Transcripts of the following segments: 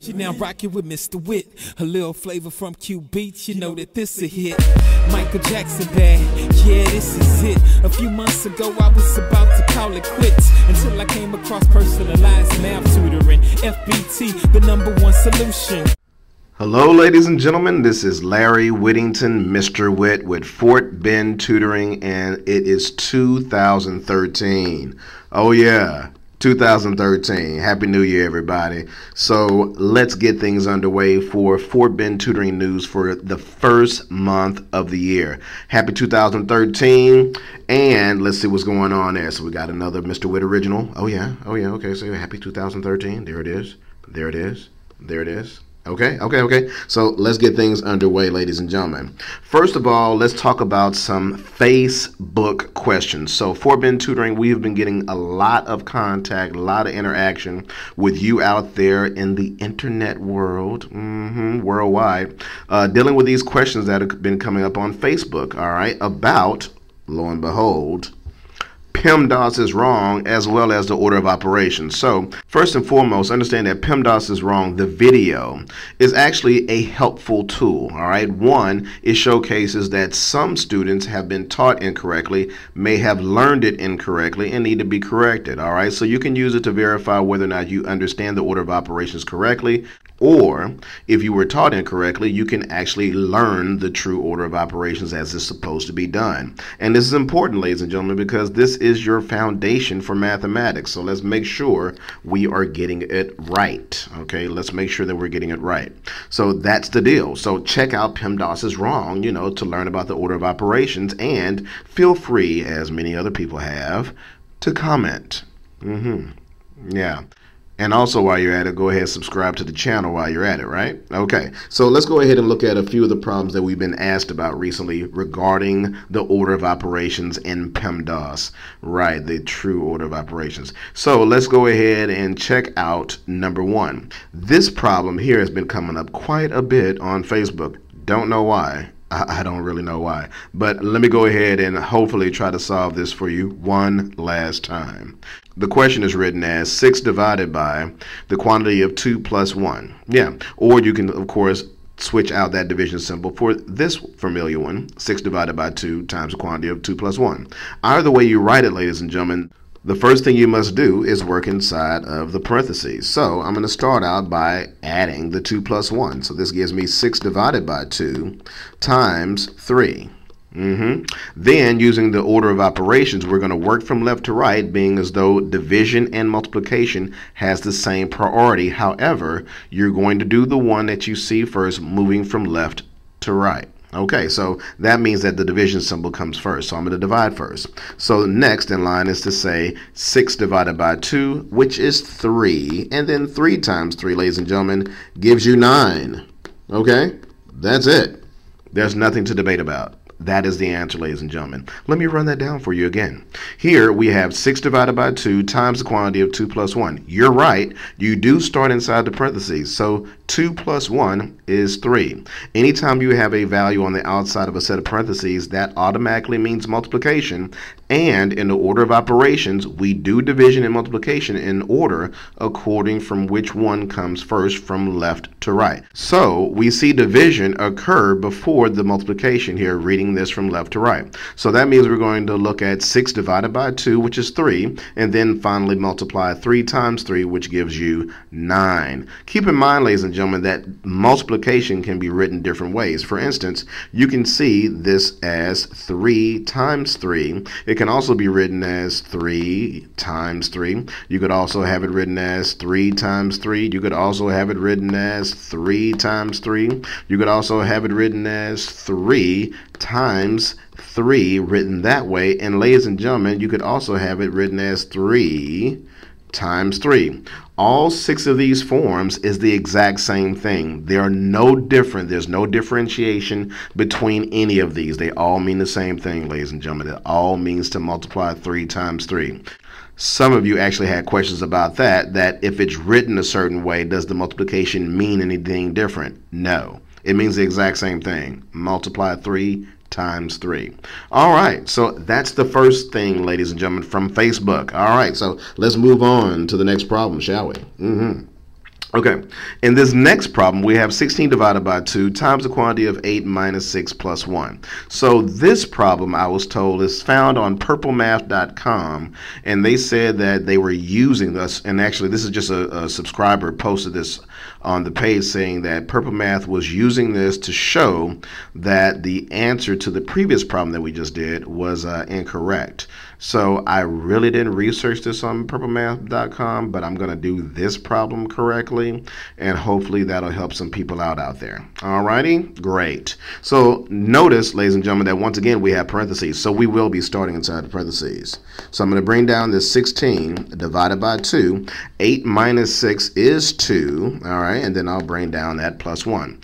She now rockin' with Mr. Whitt, a little flavor from Q-Beats, you know that this a hit. Michael Jackson bad, yeah, this is it. A few months ago I was about to call it quits, until I came across personalized math tutoring, FBT, the #1 solution. Hello ladies and gentlemen, this is Larry Whittington, Mr. Whitt with Fort Bend Tutoring, and it is 2013. Oh yeah. 2013. Happy New Year, everybody. So let's get things underway for Fort Bend Tutoring News for the first month of the year. Happy 2013. And let's see what's going on there. So we got another Mr. Whitt original. Oh, yeah. Oh, yeah. Okay. So happy 2013. There it is. There it is. There it is. Okay, okay, okay. So let's get things underway, ladies and gentlemen. First of all, let's talk about some Facebook questions. So Fort Bend Tutoring, we've been getting a lot of contact, a lot of interaction with you out there in the internet world, worldwide, dealing with these questions that have been coming up on Facebook, all right, about, lo and behold, PEMDAS is wrong, as well as the order of operations. So first and foremost, understand that PEMDAS is wrong. The video is actually a helpful tool. All right. One, it showcases that some students have been taught incorrectly, may have learned it incorrectly, and need to be corrected. All right. So you can use it to verify whether or not you understand the order of operations correctly, or if you were taught incorrectly, you can actually learn the true order of operations as it's supposed to be done. And this is important, ladies and gentlemen, because this is your foundation for mathematics. So let's make sure we are getting it right. Okay, let's make sure that we're getting it right. So that's the deal. So check out PEMDAS is wrong, you know, to learn about the order of operations, and feel free, as many other people have, to comment. Yeah. And also, while you're at it, go ahead and subscribe to the channel while you're at it, right? Okay, so let's go ahead and look at a few of the problems that we've been asked about recently regarding the order of operations in PEMDAS, right? The true order of operations. So let's go ahead and check out #1. This problem here has been coming up quite a bit on Facebook. Don't know why. I don't really know why, but let me go ahead and hopefully try to solve this for you one last time. The question is written as 6 divided by the quantity of 2 plus 1. Yeah, or you can, of course, switch out that division symbol for this familiar one, 6 divided by 2 times the quantity of 2 plus 1. Either way you write it, ladies and gentlemen, the first thing you must do is work inside of the parentheses. So I'm going to start out by adding the 2 plus 1. So this gives me 6 divided by 2 times 3. Then, using the order of operations, we're going to work from left to right, being as though division and multiplication has the same priority. However, you're going to do the one that you see first, moving from left to right. Okay, so that means that the division symbol comes first, so I'm going to divide first. So next in line is to say 6 divided by 2, which is 3, and then 3 times 3, ladies and gentlemen, gives you 9. Okay, that's it. There's nothing to debate about. That is the answer, ladies and gentlemen. Let me run that down for you again. Here we have 6 divided by 2 times the quantity of 2 plus 1. You're right. You do start inside the parentheses. So 2 plus 1 is 3. Anytime you have a value on the outside of a set of parentheses, that automatically means multiplication. And in the order of operations, we do division and multiplication in order according from which one comes first from left to right. So we see division occur before the multiplication here, reading this from left to right. So that means we're going to look at 6 divided by 2, which is 3, and then finally multiply 3 times 3, which gives you 9. Keep in mind, ladies and gentlemen, that multiplication can be written different ways. For instance, you can see this as 3 times 3. It can also be written as 3 times 3. You could also have it written as 3 times 3. You could also have it written as 3 times 3. You could also have it written as 3 times 3 written that way. And ladies and gentlemen, you could also have it written as 3 times 3. All 6 of these forms is the exact same thing. They are no different. There's no differentiation between any of these. They all mean the same thing, ladies and gentlemen. It all means to multiply 3 times 3. Some of you actually had questions about that if it's written a certain way, does the multiplication mean anything different? No. It means the exact same thing. Multiply 3 times 3. All right, so that's the first thing, ladies and gentlemen, from Facebook. All right, so let's move on to the next problem, shall we? Okay, in this next problem, we have 16 divided by 2 times the quantity of 8 minus 6 plus 1. So this problem, I was told, is found on purplemath.com, and they said that they were using this, and actually this is just a subscriber posted this on the page saying that Purple Math was using this to show that the answer to the previous problem that we just did was incorrect. So I really didn't research this on purplemath.com, but I'm going to do this problem correctly, and hopefully that'll help some people out there. Alrighty, great. So notice, ladies and gentlemen, that once again we have parentheses, so we will be starting inside the parentheses. So I'm going to bring down this 16 divided by 2. 8 minus 6 is 2, alright, and then I'll bring down that plus 1.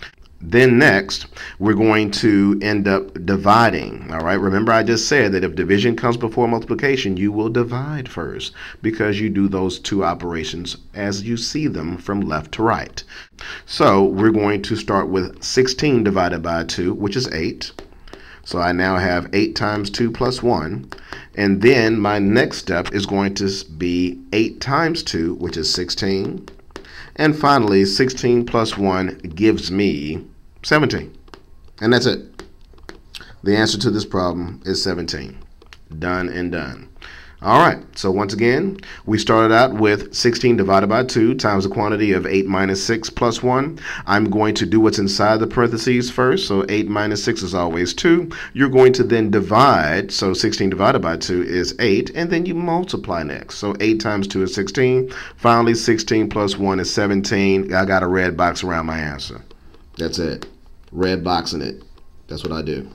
Then next, we're going to end up dividing, all right? Remember I just said that if division comes before multiplication, you will divide first because you do those two operations as you see them from left to right. So we're going to start with 16 divided by 2, which is 8. So I now have 8 times 2 plus 1. And then my next step is going to be 8 times 2, which is 16. And finally, 16 plus 1 gives me 17. And that's it. The answer to this problem is 17. Done and done. All right, so once again, we started out with 16 divided by 2 times the quantity of 8 minus 6 plus 1. I'm going to do what's inside the parentheses first, so 8 minus 6 is always 2. You're going to then divide, so 16 divided by 2 is 8, and then you multiply next. So 8 times 2 is 16. Finally, 16 plus 1 is 17. I got a red box around my answer. That's it. Red boxing it. That's what I do.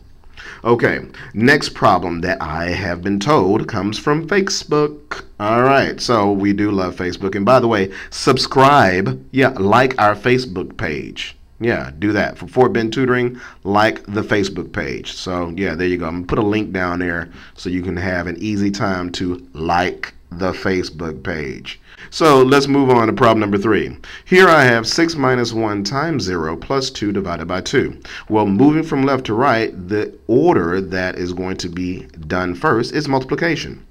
Okay, next problem that I have been told comes from Facebook. All right, so we do love Facebook. And by the way, subscribe, yeah, like our Facebook page. Yeah, do that. For Fort Bend Tutoring, like the Facebook page. So, yeah, there you go. I'm going to put a link down there so you can have an easy time to like the Facebook page. So let's move on to problem number 3. Here I have 6 minus 1 times 0 plus 2 divided by 2. Well, moving from left to right, the order that is going to be done first is multiplication.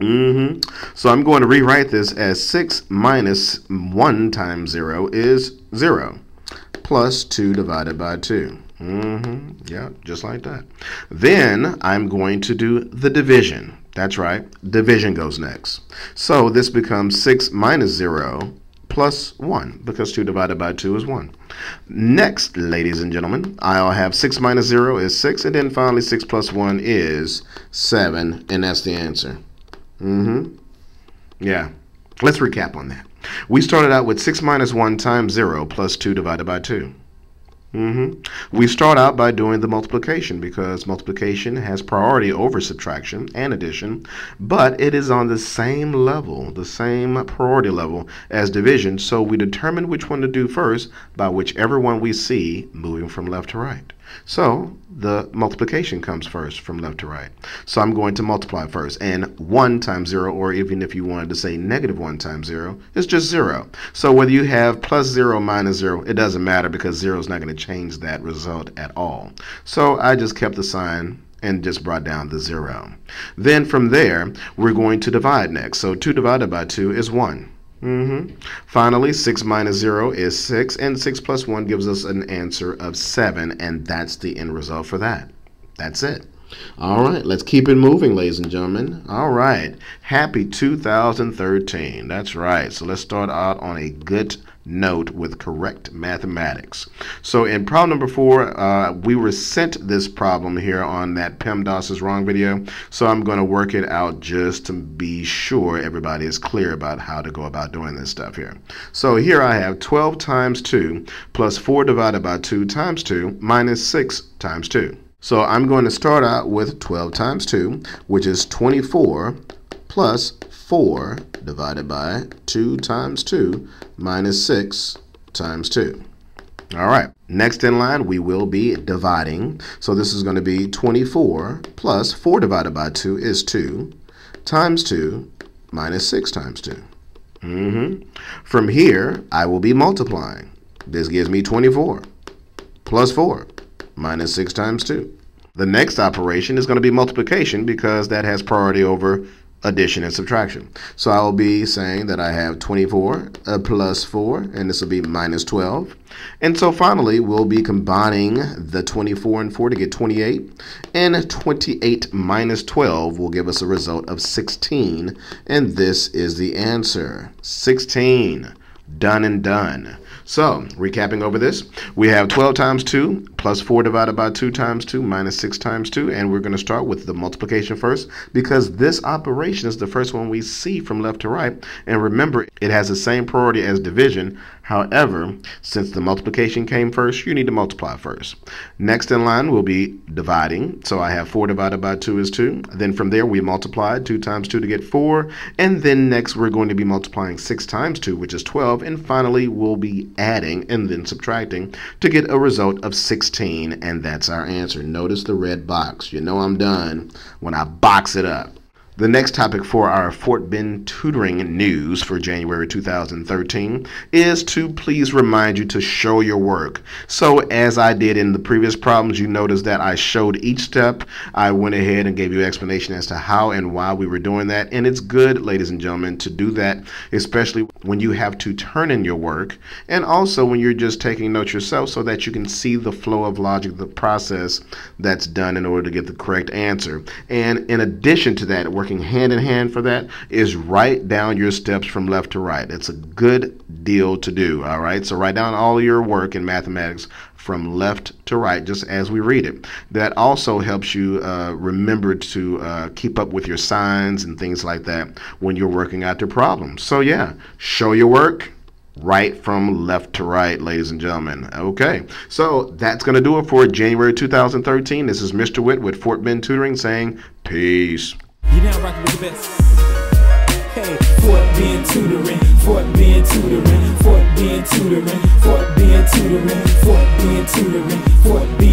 So I'm going to rewrite this as 6 minus 1 times 0 is 0 plus 2 divided by 2. Yeah, just like that. Then I'm going to do the division. That's right, division goes next. So this becomes 6 minus 0 plus 1 because 2 divided by 2 is 1. Next, ladies and gentlemen, I'll have 6 minus 0 is 6, and then finally 6 plus 1 is 7, and that's the answer. Yeah, let's recap on that. We started out with 6 minus 1 times 0 plus 2 divided by 2. We start out by doing the multiplication because multiplication has priority over subtraction and addition, but it is on the same level, the same priority level as division, so we determine which one to do first by whichever one we see moving from left to right. So the multiplication comes first from left to right. So I'm going to multiply first, and 1 times 0, or even if you wanted to say negative 1 times 0, is just 0. So whether you have plus 0, minus 0, it doesn't matter because 0 is not going to change that result at all. So I just kept the sign and just brought down the 0. Then from there, we're going to divide next. So 2 divided by 2 is 1. Finally, 6 minus 0 is 6, and 6 plus 1 gives us an answer of 7, and that's the end result for that. That's it. All right, let's keep it moving, ladies and gentlemen. All right, happy 2013. That's right. So let's start out on a good note with correct mathematics. So in problem number 4, we were sent this problem here on that PEMDAS is wrong video. So I'm going to work it out just to be sure everybody is clear about how to go about doing this stuff here. So here I have 12 times 2 plus 4 divided by 2 times 2 minus 6 times 2. So I'm going to start out with 12 times 2, which is 24, plus 4 divided by 2 times 2 minus 6 times 2. All right, next in line, we will be dividing. So this is going to be 24 plus 4 divided by 2 is 2 times 2 minus 6 times 2. From here, I will be multiplying. This gives me 24 plus 4. Minus 6 times 2. The next operation is going to be multiplication because that has priority over addition and subtraction. So I will be saying that I have 24 plus 4, and this will be minus 12. And so finally, we'll be combining the 24 and 4 to get 28. And 28 minus 12 will give us a result of 16. And this is the answer, 16. Done and done. So, recapping over this, we have 12 times 2 plus 4 divided by 2 times 2 minus 6 times 2, and we're going to start with the multiplication first because this operation is the first one we see from left to right, and remember it has the same priority as division. However, since the multiplication came first, you need to multiply first. Next in line will be dividing, so I have 4 divided by 2 is 2. Then from there we multiplied 2 times 2 to get 4, and then next we're going to be multiplying 6 times 2, which is 12, and finally we'll be adding and then subtracting to get a result of 16, and that's our answer. Notice the red box. You know I'm done when I box it up. The next topic for our Fort Bend tutoring news for January 2013 is to please remind you to show your work. So as I did in the previous problems, you noticed that I showed each step. I went ahead and gave you an explanation as to how and why we were doing that. And it's good, ladies and gentlemen, to do that, especially when you have to turn in your work and also when you're just taking notes yourself so that you can see the flow of logic, the process that's done in order to get the correct answer. And in addition to that, working hand in hand for that is write down your steps from left to right. It's a good deal to do, all right? So write down all your work in mathematics from left to right just as we read it. That also helps you remember to keep up with your signs and things like that when you're working out your problems. So yeah, show your work. Right from left to right, ladies and gentlemen. Okay, so that's going to do it for January 2013. This is Mr. Whitt with Fort Bend Tutoring saying peace. You're now rocking with the best. Hey, Fort Bend Tutoring, Fort Bend Tutoring, Fort Bend Tutoring, Fort Bend Tutoring, Fort Bend Tutoring, Fort Bend.